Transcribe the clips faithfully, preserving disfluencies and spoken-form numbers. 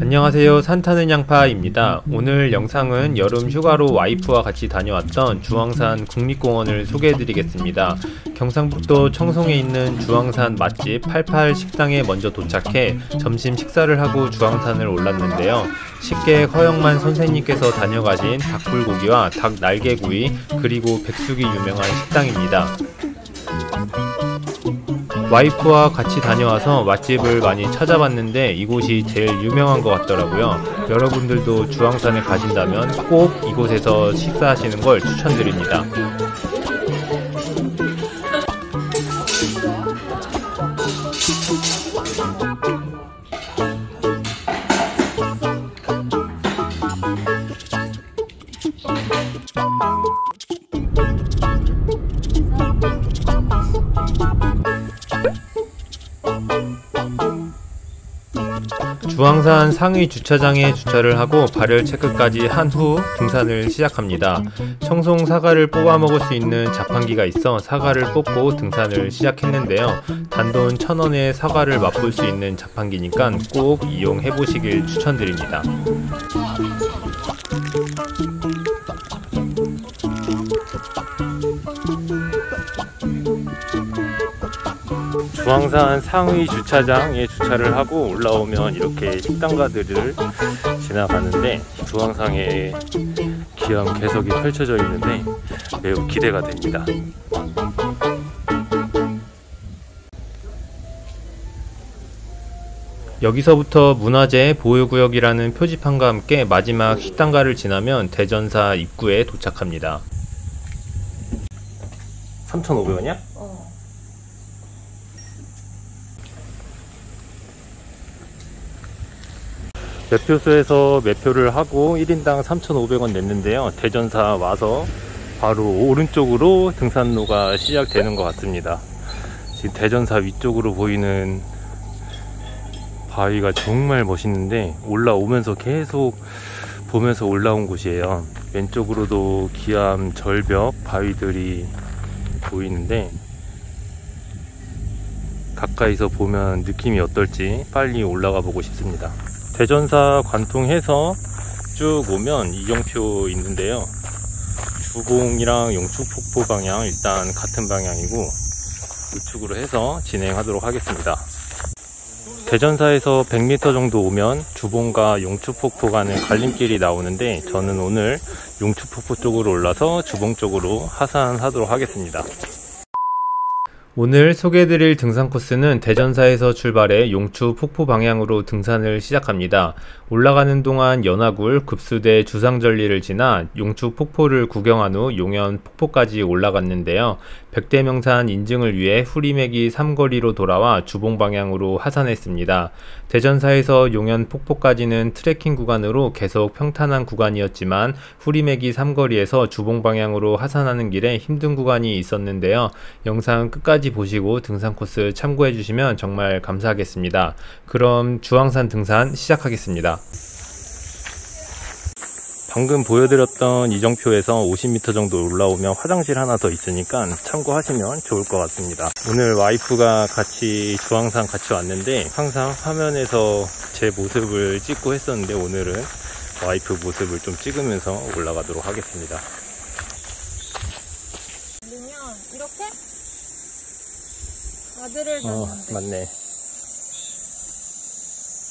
안녕하세요, 산타는 양파입니다. 오늘 영상은 여름 휴가로 와이프와 같이 다녀왔던 주왕산 국립공원을 소개해드리겠습니다. 경상북도 청송에 있는 주왕산 맛집 팔팔 식당에 먼저 도착해 점심 식사를 하고 주왕산을 올랐는데요. 식객 허영만 선생님께서 다녀가신 닭불고기와 닭 날개구이 그리고 백숙이 유명한 식당입니다. 와이프와 같이 다녀와서 맛집을 많이 찾아봤는데 이곳이 제일 유명한 것 같더라고요. 여러분들도 주왕산에 가신다면 꼭 이곳에서 식사하시는 걸 추천드립니다. 주왕산 상위 주차장에 주차를 하고 발열 체크까지 한 후 등산을 시작합니다. 청송 사과를 뽑아 먹을 수 있는 자판기가 있어 사과를 뽑고 등산을 시작했는데요. 단돈 천 원에 사과를 맛볼 수 있는 자판기니까 꼭 이용해 보시길 추천드립니다. 주왕산 상위 주차장에 주차를 하고 올라오면 이렇게 식당가들을 지나가는데 주왕산의 귀한 개석이 펼쳐져 있는데 매우 기대가 됩니다. 여기서부터 문화재 보유구역이라는 표지판과 함께 마지막 식당가를 지나면 대전사 입구에 도착합니다. 삼천오백 원이야? 어. 매표소에서 매표를 하고 일 인당 삼천오백 원 냈는데요. 대전사 와서 바로 오른쪽으로 등산로가 시작되는 것 같습니다. 지금 대전사 위쪽으로 보이는 바위가 정말 멋있는데 올라오면서 계속 보면서 올라온 곳이에요. 왼쪽으로도 기암 절벽 바위들이 보이는데 가까이서 보면 느낌이 어떨지 빨리 올라가 보고 싶습니다. 대전사 관통해서 쭉 오면 이정표 있는데요. 주공이랑 용추폭포 방향 일단 같은 방향이고 우측으로 해서 진행하도록 하겠습니다. 대전사에서 백 미터 정도 오면 주봉과 용추폭포 가는 갈림길이 나오는데 저는 오늘 용추폭포 쪽으로 올라서 주봉 쪽으로 하산하도록 하겠습니다. 오늘 소개해드릴 등산 코스는 대전사에서 출발해 용추폭포 방향으로 등산을 시작합니다. 올라가는 동안 연화굴, 급수대, 주상절리를 지나 용추폭포를 구경한 후 용연폭포까지 올라갔는데요. 백대명산 인증을 위해 후리매기 삼거리로 돌아와 주봉 방향으로 하산했습니다. 대전사에서 용연폭포까지는 트레킹 구간으로 계속 평탄한 구간이었지만 후리매기 삼거리에서 주봉 방향으로 하산하는 길에 힘든 구간이 있었는데요. 영상 끝까지 보시고 등산 코스 참고해 주시면 정말 감사하겠습니다. 그럼 주왕산 등산 시작하겠습니다. 방금 보여드렸던 이정표에서 오십 미터 정도 올라오면 화장실 하나 더 있으니까 참고하시면 좋을 것 같습니다. 오늘 와이프가 같이 주왕산 같이 왔는데 항상 화면에서 제 모습을 찍고 했었는데 오늘은 와이프 모습을 좀 찍으면서 올라가도록 하겠습니다. 어, 맞네.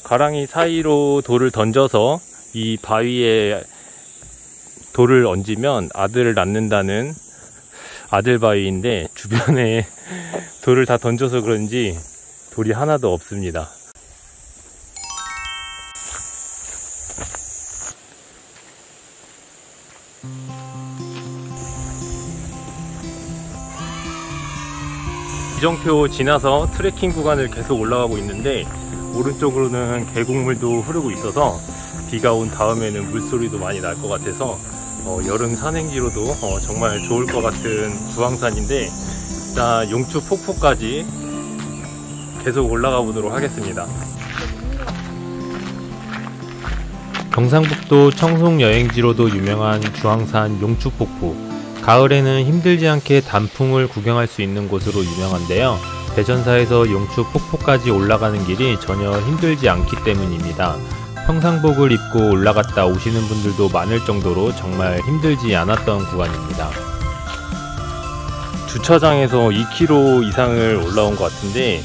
가랑이 사이로 돌을 던져서 이 바위에 돌을 얹으면 아들을 낳는다는 아들 바위인데 주변에 돌을 다 던져서 그런지 돌이 하나도 없습니다. 이정표 지나서 트레킹 구간을 계속 올라가고 있는데 오른쪽으로는 계곡물도 흐르고 있어서 비가 온 다음에는 물소리도 많이 날 것 같아서 어, 여름 산행지로도 어, 정말 좋을 것 같은 주왕산인데 일단 용추폭포까지 계속 올라가 보도록 하겠습니다. 경상북도 청송 여행지로도 유명한 주왕산 용추폭포. 가을에는 힘들지 않게 단풍을 구경할 수 있는 곳으로 유명한데요. 대전사에서 용추폭포까지 올라가는 길이 전혀 힘들지 않기 때문입니다. 평상복을 입고 올라갔다 오시는 분들도 많을 정도로 정말 힘들지 않았던 구간입니다. 주차장에서 이 킬로미터 이상을 올라온 것 같은데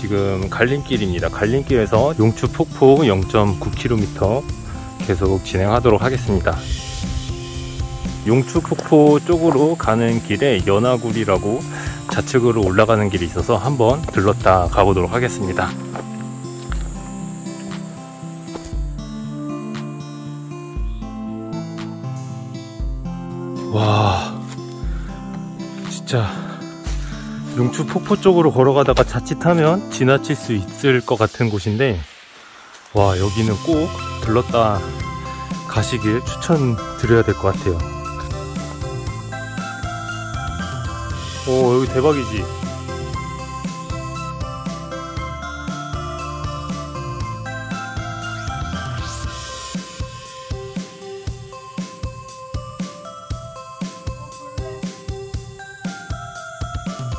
지금 갈림길입니다. 갈림길에서 용추폭포 영 점 구 킬로미터 계속 진행하도록 하겠습니다. 용추폭포 쪽으로 가는 길에 연화굴이라고 좌측으로 올라가는 길이 있어서 한번 들렀다 가보도록 하겠습니다. 와, 진짜 용추폭포 쪽으로 걸어가다가 자칫하면 지나칠 수 있을 것 같은 곳인데, 와, 여기는 꼭 들렀다 가시길 추천드려야 될 것 같아요. 오, 여기 대박이지.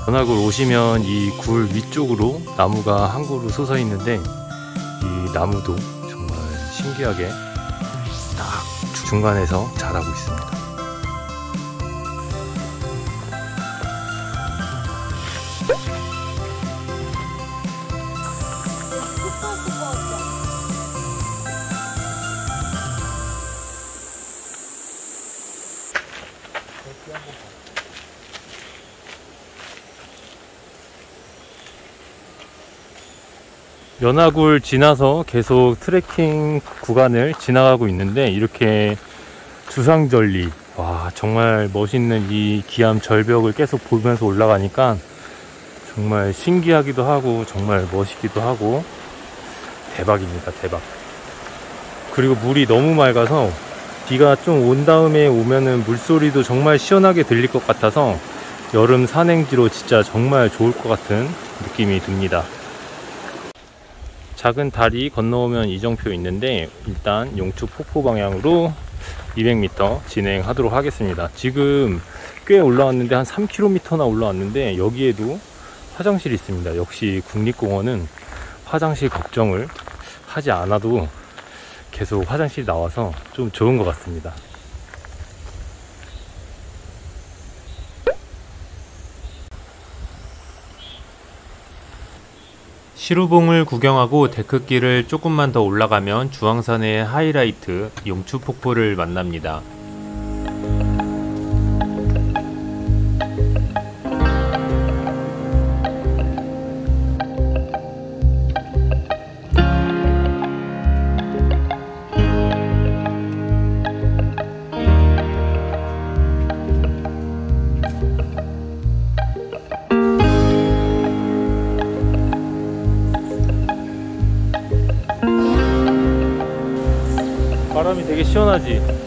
연화굴 오시면 이 굴 위쪽으로 나무가 한 그루 솟아 있는데 이 나무도 정말 신기하게 딱 중간에서 자라고 있습니다. 연화굴 지나서 계속 트레킹 구간을 지나가고 있는데 이렇게 주상절리, 와, 정말 멋있는 이 기암 절벽을 계속 보면서 올라가니까 정말 신기하기도 하고 정말 멋있기도 하고 대박입니다. 대박. 그리고 물이 너무 맑아서 비가 좀 온 다음에 오면은 물소리도 정말 시원하게 들릴 것 같아서 여름 산행지로 진짜 정말 좋을 것 같은 느낌이 듭니다. 작은 다리 건너오면 이정표 있는데 일단 용추폭포 방향으로 이백 미터 진행하도록 하겠습니다. 지금 꽤 올라왔는데 한 삼 킬로미터나 올라왔는데 여기에도 화장실이 있습니다. 역시 국립공원은 화장실 걱정을 하지 않아도 계속 화장실이 나와서 좀 좋은 것 같습니다. 시루봉을 구경하고 데크길을 조금만 더 올라가면 주황산의 하이라이트 용추폭포를 만납니다. 바람이 되게 시원하지?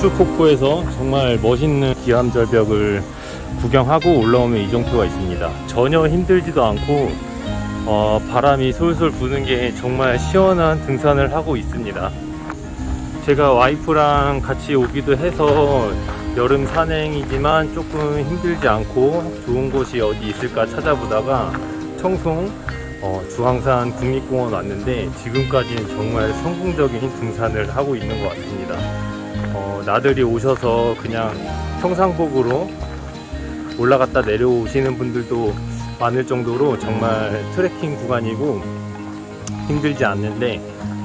용추폭포에서 정말 멋있는 기암절벽을 구경하고 올라오면 이정표가 있습니다. 전혀 힘들지도 않고 어, 바람이 솔솔 부는 게 정말 시원한 등산을 하고 있습니다. 제가 와이프랑 같이 오기도 해서 여름 산행이지만 조금 힘들지 않고 좋은 곳이 어디 있을까 찾아보다가 청송 어, 주왕산 국립공원 왔는데 지금까지는 정말 성공적인 등산을 하고 있는 것 같습니다. 어, 나들이 오셔서 그냥 평상복으로 올라갔다 내려오시는 분들도 많을 정도로 정말 트레킹 구간이고 힘들지 않는데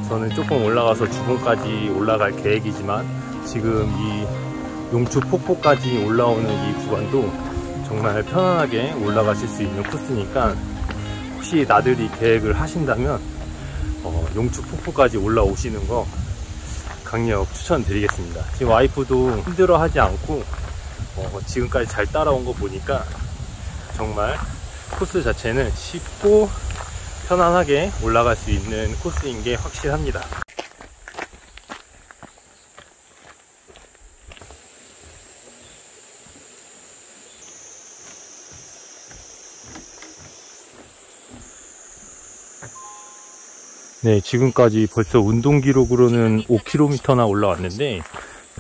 저는 조금 올라가서 주봉까지 올라갈 계획이지만 지금 이 용추폭포까지 올라오는 이 구간도 정말 편안하게 올라가실 수 있는 코스니까 혹시 나들이 계획을 하신다면 어, 용추폭포까지 올라오시는 거 강력 추천드리겠습니다. 지금 와이프도 힘들어하지 않고 어, 지금까지 잘 따라온 거 보니까 정말 코스 자체는 쉽고 편안하게 올라갈 수 있는 코스인 게 확실합니다. 네, 지금까지 벌써 운동 기록으로는 오 킬로미터나 올라왔는데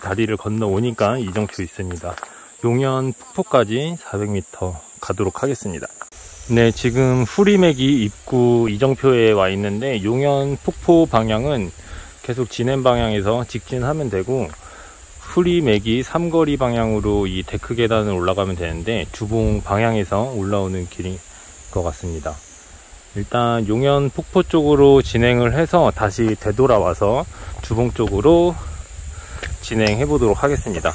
다리를 건너오니까 이 정도 있습니다. 용연폭포까지 사백 미터 가도록 하겠습니다. 네, 지금 후리매기 입구 이정표에 와 있는데 용연폭포 방향은 계속 진행 방향에서 직진하면 되고, 후리매기 삼거리 방향으로 이 데크 계단을 올라가면 되는데 주봉 방향에서 올라오는 길인 것 같습니다. 일단 용연폭포 쪽으로 진행을 해서 다시 되돌아와서 주봉 쪽으로 진행해 보도록 하겠습니다.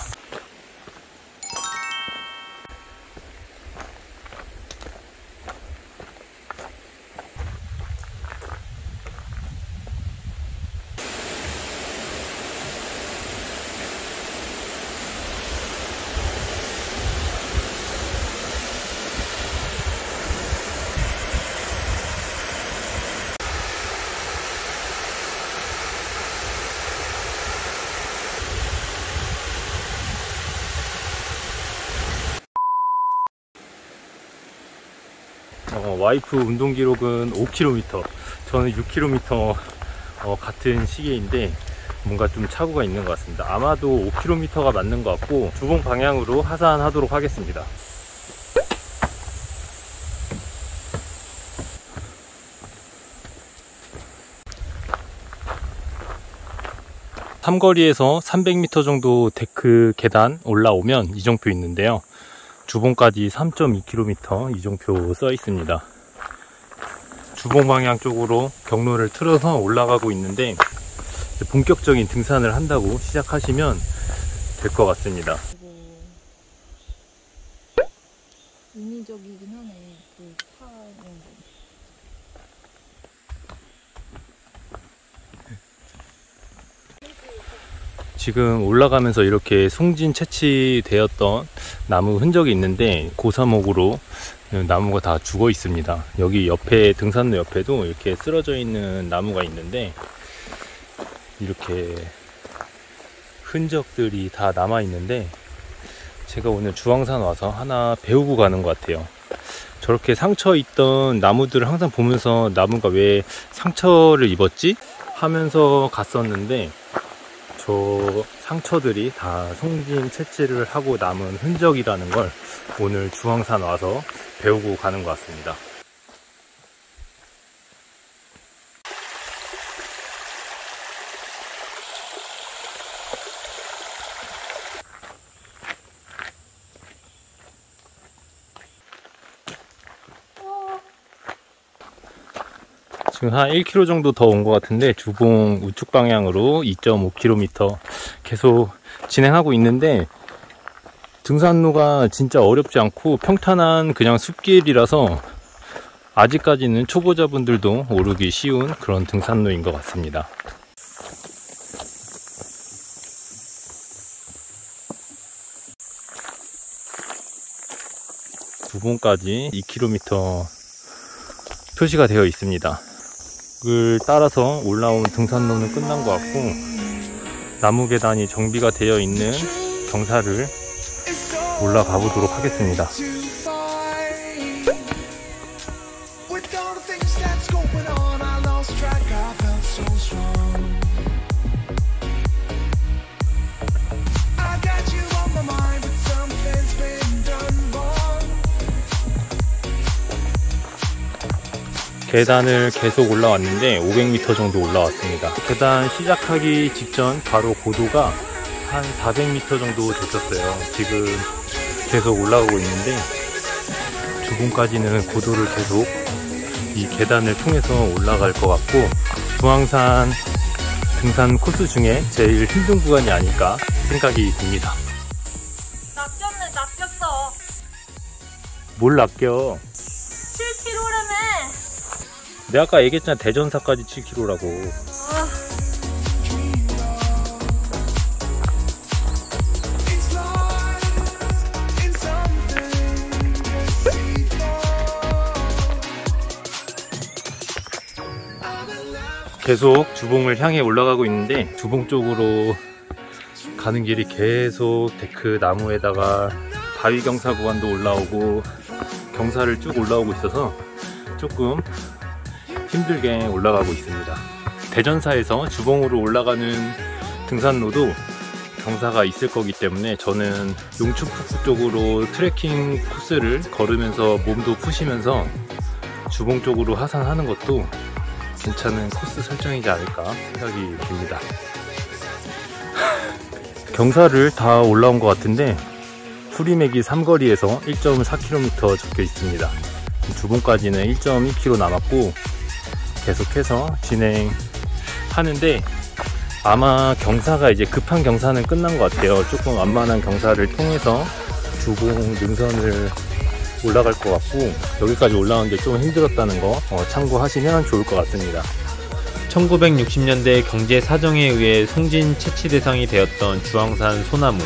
어, 와이프 운동 기록은 오 킬로미터, 저는 육 킬로미터 어, 같은 시계인데 뭔가 좀 착오가 있는 것 같습니다. 아마도 오 킬로미터가 맞는 것 같고 주봉 방향으로 하산하도록 하겠습니다. 삼거리에서 삼백 미터 정도 데크 계단 올라오면 이정표 있는데요. 주봉까지 삼 점 이 킬로미터 이정표 써 있습니다. 주봉 방향 쪽으로 경로를 틀어서 올라가고 있는데 본격적인 등산을 한다고 시작하시면 될 것 같습니다. 인위적이긴 하네. 그 파... 지금 올라가면서 이렇게 송진 채취되었던 나무 흔적이 있는데 고사목으로 나무가 다 죽어 있습니다. 여기 옆에 등산로 옆에도 이렇게 쓰러져 있는 나무가 있는데 이렇게 흔적들이 다 남아 있는데 제가 오늘 주왕산 와서 하나 배우고 가는 것 같아요. 저렇게 상처 있던 나무들을 항상 보면서 나무가 왜 상처를 입었지? 하면서 갔었는데 저 상처들이 다 송진 채취를 하고 남은 흔적이라는 걸 오늘 주황산 와서 배우고 가는 것 같습니다. 지금 한 일 킬로미터 정도 더 온 것 같은데 주봉 우측 방향으로 이 점 오 킬로미터 계속 진행하고 있는데 등산로가 진짜 어렵지 않고 평탄한 그냥 숲길이라서 아직까지는 초보자분들도 오르기 쉬운 그런 등산로인 것 같습니다. 주봉까지 이 킬로미터 표시가 되어 있습니다. 을 따라서 올라온 등산로는 끝난 것 같고 나무 계단이 정비가 되어 있는 경사를 올라가 보도록 하겠습니다. 계단을 계속 올라왔는데 오백 미터 정도 올라왔습니다. 계단 시작하기 직전 바로 고도가 한 사백 미터 정도 됐었어요. 지금 계속 올라오고 있는데 주봉까지는 고도를 계속 이 계단을 통해서 올라갈 것 같고 주황산 등산 코스 중에 제일 힘든 구간이 아닐까 생각이 듭니다. 낚였네, 낚였어. 뭘 낚여? 칠 킬로미터라며. 내가 아까 얘기했잖아, 대전사까지 칠 킬로미터라고. 아. 계속 주봉을 향해 올라가고 있는데 주봉 쪽으로 가는 길이 계속 데크 나무에다가 바위 경사 구간도 올라오고 경사를 쭉 올라오고 있어서 조금 힘들게 올라가고 있습니다. 대전사에서 주봉으로 올라가는 등산로도 경사가 있을 거기 때문에 저는 용추폭포 쪽으로 트레킹 코스를 걸으면서 몸도 푸시면서 주봉 쪽으로 하산하는 것도 괜찮은 코스 설정이지 않을까 생각이 듭니다. 경사를 다 올라온 것 같은데 후리매기 삼거리에서 일 점 사 킬로미터 적혀 있습니다. 주봉까지는 일 점 이 킬로미터 남았고 계속해서 진행하는데 아마 경사가 이제 급한 경사는 끝난 것 같아요. 조금 완만한 경사를 통해서 주봉 능선을 올라갈 것 같고 여기까지 올라오는 게 좀 힘들었다는 거 참고하시면 좋을 것 같습니다. 천구백육십 년대 경제 사정에 의해 송진 채취 대상이 되었던 주황산 소나무,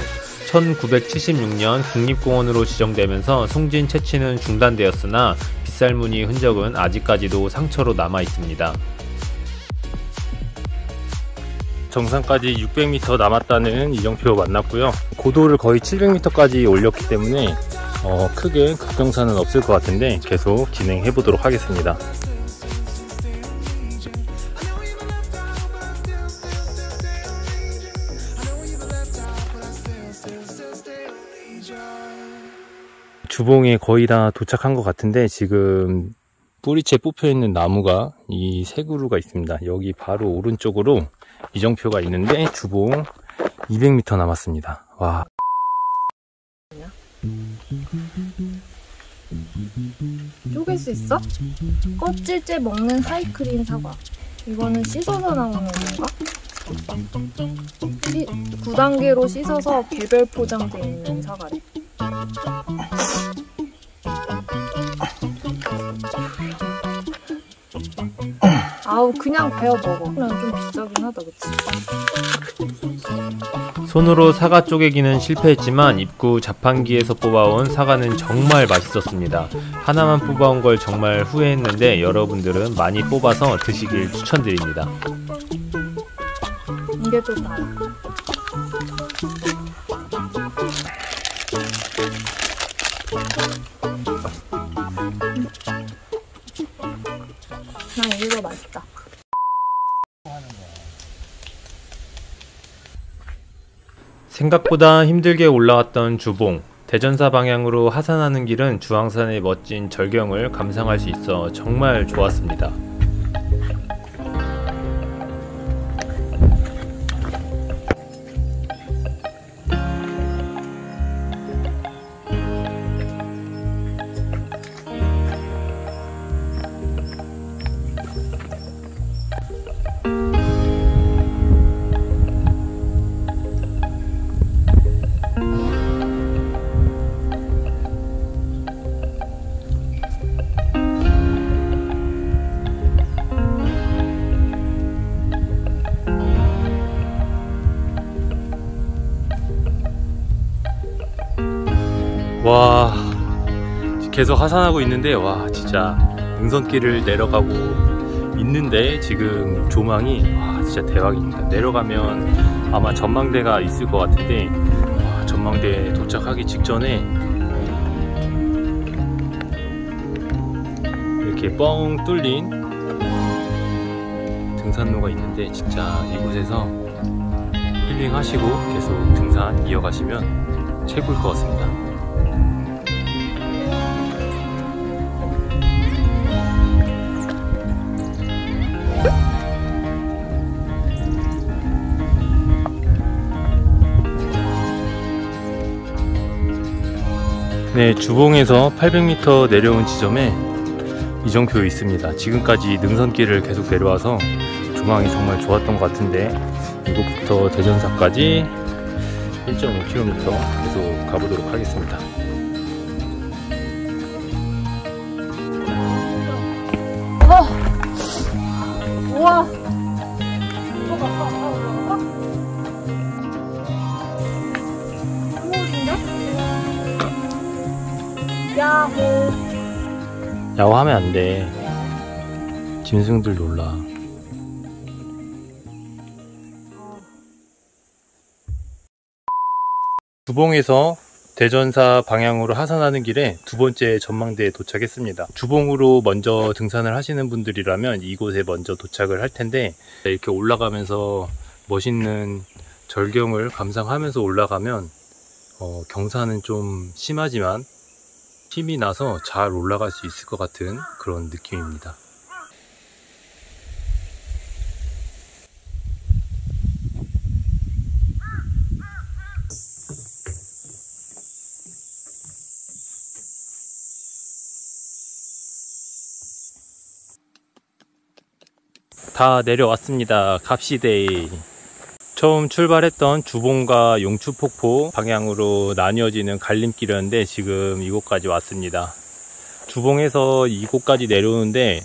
천구백칠십육 년 국립공원으로 지정되면서 송진 채취는 중단되었으나 빗살무늬 흔적은 아직까지도 상처로 남아 있습니다. 정상까지 육백 미터 남았다는 이정표 만났고요. 고도를 거의 칠백 미터까지 올렸기 때문에 어, 크게 급경사는 없을 것 같은데 계속 진행해 보도록 하겠습니다. 주봉에 거의 다 도착한 것 같은데 지금 뿌리채 뽑혀있는 나무가 이 세 그루가 있습니다. 여기 바로 오른쪽으로 이정표가 있는데 주봉 이백 미터 남았습니다. 와. 쪼갤 수 있어? 껍질째 먹는 하이크린 사과. 이거는 씻어서 나오는 건가? 구 단계로 씻어서 개별 포장돼 있는 사과래. 아우 그냥 베어 먹어. 그냥 좀 비싸긴 하다, 그치? 손으로 사과 쪼개기는 실패했지만 입구 자판기에서 뽑아온 사과는 정말 맛있었습니다. 하나만 뽑아온 걸 정말 후회했는데 여러분들은 많이 뽑아서 드시길 추천드립니다. 이게 또 달아. 난 이거 맛있다. 생각보다 힘들게 올라왔던 주봉. 대전사 방향으로 하산하는 길은 주황산의 멋진 절경을 감상할 수 있어 정말 좋았습니다. 와, 계속 하산하고 있는데 와 진짜 능선길을 내려가고 있는데 지금 조망이 와 진짜 대박입니다. 내려가면 아마 전망대가 있을 것 같은데 와, 전망대에 도착하기 직전에 이렇게 뻥 뚫린 등산로가 있는데 진짜 이곳에서 힐링하시고 계속 등산 이어가시면 최고일 것 같습니다. 네, 주봉에서 팔백 미터 내려온 지점에 이정표 있습니다. 지금까지 능선길을 계속 내려와서 조망이 정말 좋았던 것 같은데 이곳부터 대전사까지 일 점 오 킬로미터 계속 가보도록 하겠습니다. 어! 우와! 이거 갔다 왔다 올라가? 야호. 야호하면 안 돼. 짐승들 놀라. 주봉에서 대전사 방향으로 하산하는 길에 두 번째 전망대에 도착했습니다. 주봉으로 먼저 등산을 하시는 분들이라면 이곳에 먼저 도착을 할 텐데, 이렇게 올라가면서 멋있는 절경을 감상하면서 올라가면 어, 경사는 좀 심하지만 힘이 나서 잘 올라갈 수 있을 것 같은 그런 느낌입니다. 다 내려왔습니다. 갑시데이. 처음 출발했던 주봉과 용추폭포 방향으로 나뉘어지는 갈림길이었는데 지금 이곳까지 왔습니다. 주봉에서 이곳까지 내려오는데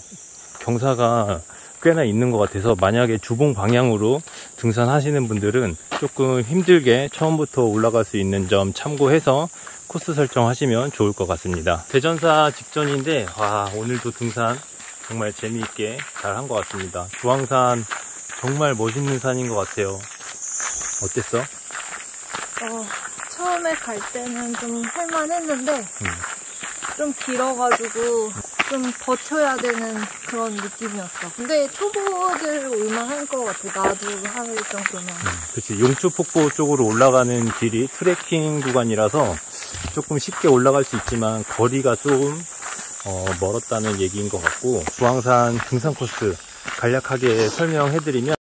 경사가 꽤나 있는 것 같아서 만약에 주봉 방향으로 등산하시는 분들은 조금 힘들게 처음부터 올라갈 수 있는 점 참고해서 코스 설정하시면 좋을 것 같습니다. 대전사 직전인데 와, 오늘도 등산 정말 재미있게 잘 한 것 같습니다. 주왕산 정말 멋있는 산인 것 같아요. 어땠어? 어, 처음에 갈 때는 좀 할만했는데 음. 좀 길어가지고 좀 버텨야 되는 그런 느낌이었어. 근데 초보들 올만한 것 같아. 나도 하루 일정 동안. 음, 그치. 용추폭포 쪽으로 올라가는 길이 트레킹 구간이라서 조금 쉽게 올라갈 수 있지만 거리가 조금 어, 멀었다는 얘기인 것 같고, 주황산 등산 코스 간략하게 설명해드리면,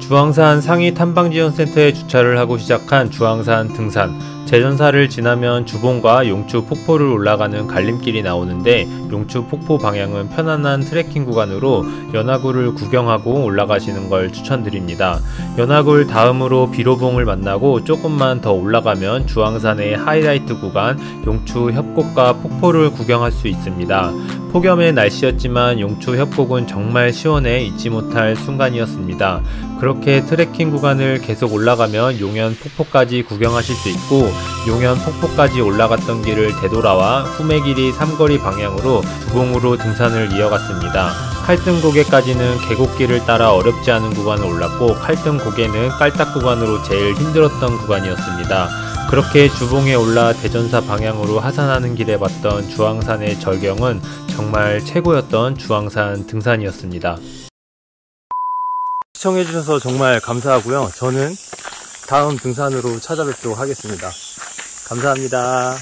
주황산 상위 탐방지원센터에 주차를 하고 시작한 주황산 등산, 대전사를 지나면 주봉과 용추폭포를 올라가는 갈림길이 나오는데 용추폭포 방향은 편안한 트레킹 구간으로 연화굴을 구경하고 올라가시는 걸 추천드립니다. 연화굴 다음으로 비로봉을 만나고 조금만 더 올라가면 주황산의 하이라이트 구간 용추협곡과 폭포를 구경할 수 있습니다. 폭염의 날씨였지만 용추협곡은 정말 시원해 잊지 못할 순간이었습니다. 그렇게 트레킹 구간을 계속 올라가면 용연폭포까지 구경하실 수 있고, 용연폭포까지 올라갔던 길을 되돌아와 후매길이 삼거리 방향으로 주봉으로 등산을 이어갔습니다. 칼등 고개까지는 계곡길을 따라 어렵지 않은 구간을 올랐고, 칼등 고개는 깔딱 구간으로 제일 힘들었던 구간이었습니다. 그렇게 주봉에 올라 대전사 방향으로 하산하는 길에 봤던 주황산의 절경은 정말 최고였던 주황산 등산이었습니다. 시청해주셔서 정말 감사하고요. 저는 다음 등산으로 찾아뵙도록 하겠습니다. 감사합니다.